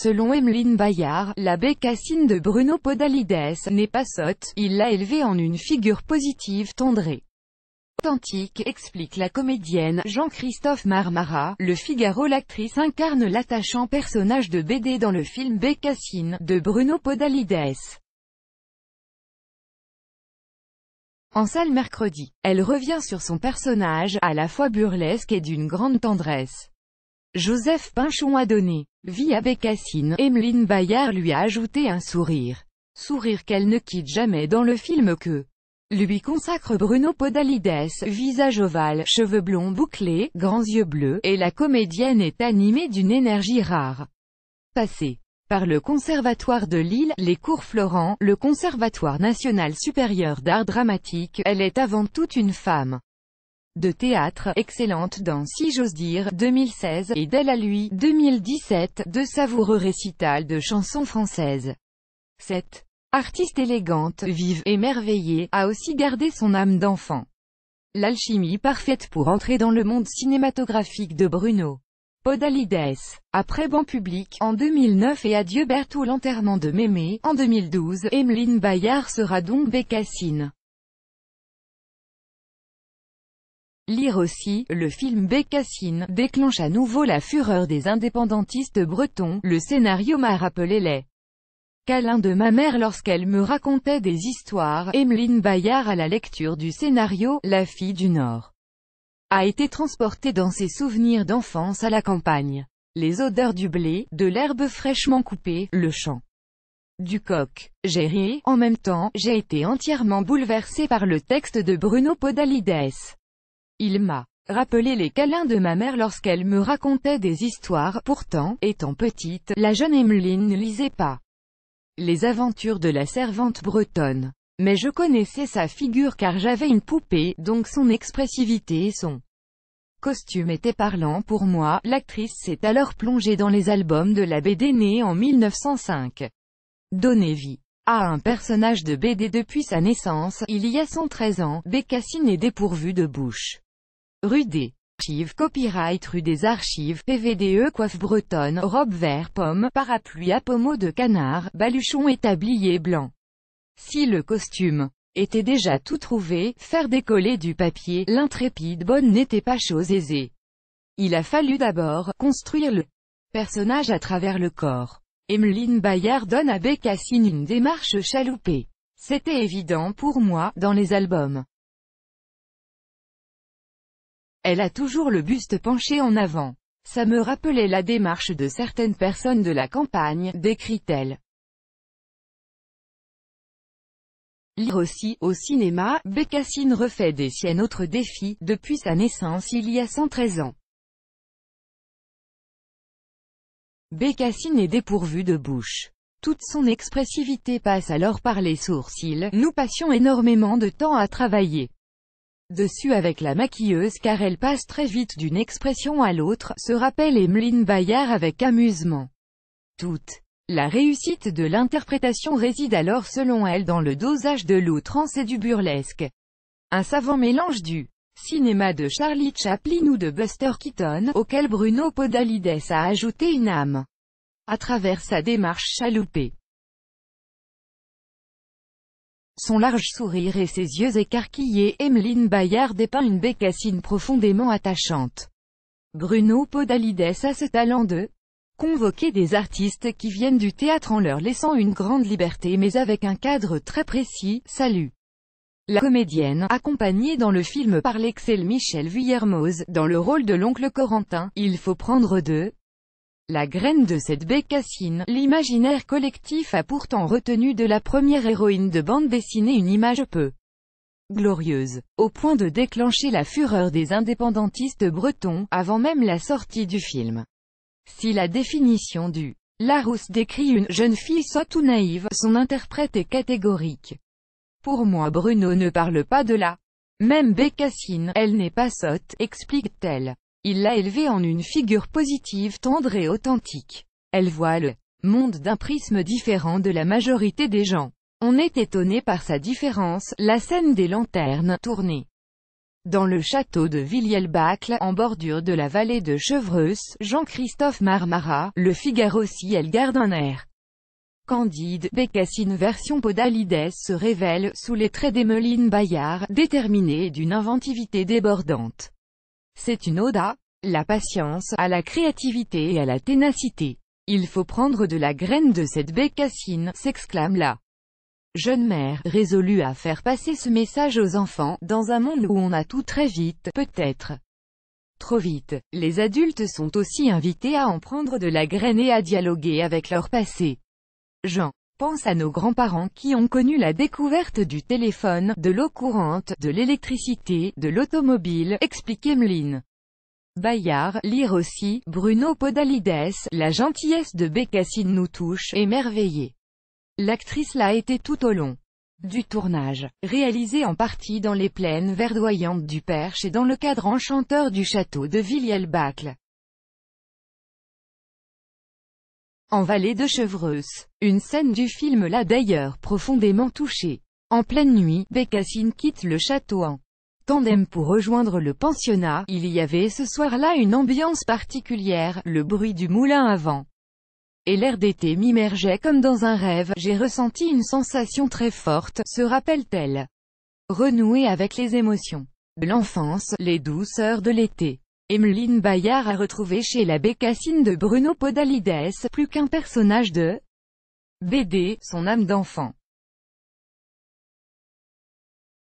Selon Émeline Bayart, la Bécassine de Bruno Podalydès n'est pas sotte, il l'a élevée en une figure positive, tendre et authentique, explique la comédienne. Jean-Christophe Marmara, Le Figaro. L'actrice incarne l'attachant personnage de BD dans le film Bécassine, de Bruno Podalydès. En salle mercredi, elle revient sur son personnage, à la fois burlesque et d'une grande tendresse. Joseph Pinchon a donné vie à Bécassine, Émeline Bayart lui a ajouté un sourire. Sourire qu'elle ne quitte jamais dans le film que lui consacre Bruno Podalydès. Visage ovale, cheveux blonds bouclés, grands yeux bleus, et la comédienne est animée d'une énergie rare. Passée par le Conservatoire de Lille, les Cours-Florent, le Conservatoire National Supérieur d'Art Dramatique, elle est avant tout une femme de théâtre, excellente dans, si j'ose dire, 2016, et d'elle à lui, 2017, de savoureux récitals de chansons françaises. Cette artiste élégante, vive, émerveillée, a aussi gardé son âme d'enfant. L'alchimie parfaite pour entrer dans le monde cinématographique de Bruno Podalydès. Après Banc Public, en 2009, et Adieu Berthoud, l'enterrement de Mémé, en 2012, Émeline Bayart sera donc Bécassine. Lire aussi, le film Bécassine déclenche à nouveau la fureur des indépendantistes bretons. Le scénario m'a rappelé les câlins de ma mère lorsqu'elle me racontait des histoires. Émeline Bayart, à la lecture du scénario, la fille du Nord a été transportée dans ses souvenirs d'enfance à la campagne. Les odeurs du blé, de l'herbe fraîchement coupée, le chant du coq. J'ai ri, en même temps, j'ai été entièrement bouleversée par le texte de Bruno Podalydès. Il m'a rappelé les câlins de ma mère lorsqu'elle me racontait des histoires. Pourtant, étant petite, la jeune Émeline ne lisait pas les aventures de la servante bretonne. Mais je connaissais sa figure car j'avais une poupée, donc son expressivité et son costume étaient parlants pour moi. L'actrice s'est alors plongée dans les albums de la BD née en 1905. Donner vie à un personnage de BD depuis sa naissance, il y a 113 ans, Bécassine est dépourvue de bouche. Rue des Archives, copyright Rue des Archives, PVDE. Coiffe bretonne, robe vert pomme, parapluie à pommeau de canard, baluchon et tablier blanc. Si le costume était déjà tout trouvé, faire décoller du papier l'intrépide bonne n'était pas chose aisée. Il a fallu d'abord construire le personnage à travers le corps. Émeline Bayart donne à Bécassine une démarche chaloupée. C'était évident pour moi, dans les albums. Elle a toujours le buste penché en avant. Ça me rappelait la démarche de certaines personnes de la campagne, décrit-elle. Lire aussi, au cinéma, Bécassine refait des siennes autres défis, depuis sa naissance il y a 113 ans. Bécassine est dépourvue de bouche. Toute son expressivité passe alors par les sourcils. Nous passions énormément de temps à travailler dessus avec la maquilleuse car elle passe très vite d'une expression à l'autre, se rappelle Émeline Bayart avec amusement. Toute la réussite de l'interprétation réside alors selon elle dans le dosage de l'outrance et du burlesque. Un savant mélange du cinéma de Charlie Chaplin ou de Buster Keaton, auquel Bruno Podalydès a ajouté une âme à travers sa démarche chaloupée. Son large sourire et ses yeux écarquillés, Émeline Bayart dépeint une Bécassine profondément attachante. Bruno Podalydès a ce talent de convoquer des artistes qui viennent du théâtre en leur laissant une grande liberté mais avec un cadre très précis. Salut la comédienne, accompagnée dans le film par l'excellent Michel Vuillermoz, dans le rôle de l'oncle Corentin. Il faut prendre de la graine de cette Bécassine. L'imaginaire collectif a pourtant retenu de la première héroïne de bande dessinée une image peu glorieuse, au point de déclencher la fureur des indépendantistes bretons, avant même la sortie du film. Si la définition du Larousse décrit une « jeune fille sotte ou naïve », son interprète est catégorique. Pour moi, Bruno ne parle pas de la même Bécassine, elle n'est pas sotte, explique-t-elle. Il l'a élevée en une figure positive, tendre et authentique. Elle voit le monde d'un prisme différent de la majorité des gens. On est étonné par sa différence. La scène des lanternes, tournée Dans le château de Villiers-Bâcle, en bordure de la vallée de Chevreuse, Jean-Christophe Marmara, Le Figaro. Si elle garde un air candide, Bécassine version Podalydès se révèle, sous les traits d'Émeline Bayart, déterminée et d'une inventivité débordante. C'est une ode à la patience, à la créativité et à la ténacité. Il faut prendre de la graine de cette Bécassine, s'exclame la jeune mère, résolue à faire passer ce message aux enfants, dans un monde où on a tout très vite, peut-être trop vite. Les adultes sont aussi invités à en prendre de la graine et à dialoguer avec leur passé. Jean pense à nos grands-parents qui ont connu la découverte du téléphone, de l'eau courante, de l'électricité, de l'automobile, explique Émeline Bayart. Lire aussi, Bruno Podalydès, la gentillesse de Bécassine nous touche, émerveillée. L'actrice l'a été tout au long du tournage, réalisé en partie dans les plaines verdoyantes du Perche et dans le cadre enchanteur du château de Villiers-Bâcle, en vallée de Chevreuse. Une scène du film l'a d'ailleurs profondément touchée. En pleine nuit, Bécassine quitte le château en tandem pour rejoindre le pensionnat. Il y avait ce soir-là une ambiance particulière, le bruit du moulin à vent et l'air d'été m'immergeait comme dans un rêve. J'ai ressenti une sensation très forte, se rappelle-t-elle. Renouer avec les émotions de l'enfance, les douceurs de l'été. Émeline Bayart a retrouvé chez la Bécassine de Bruno Podalydès, plus qu'un personnage de BD, son âme d'enfant.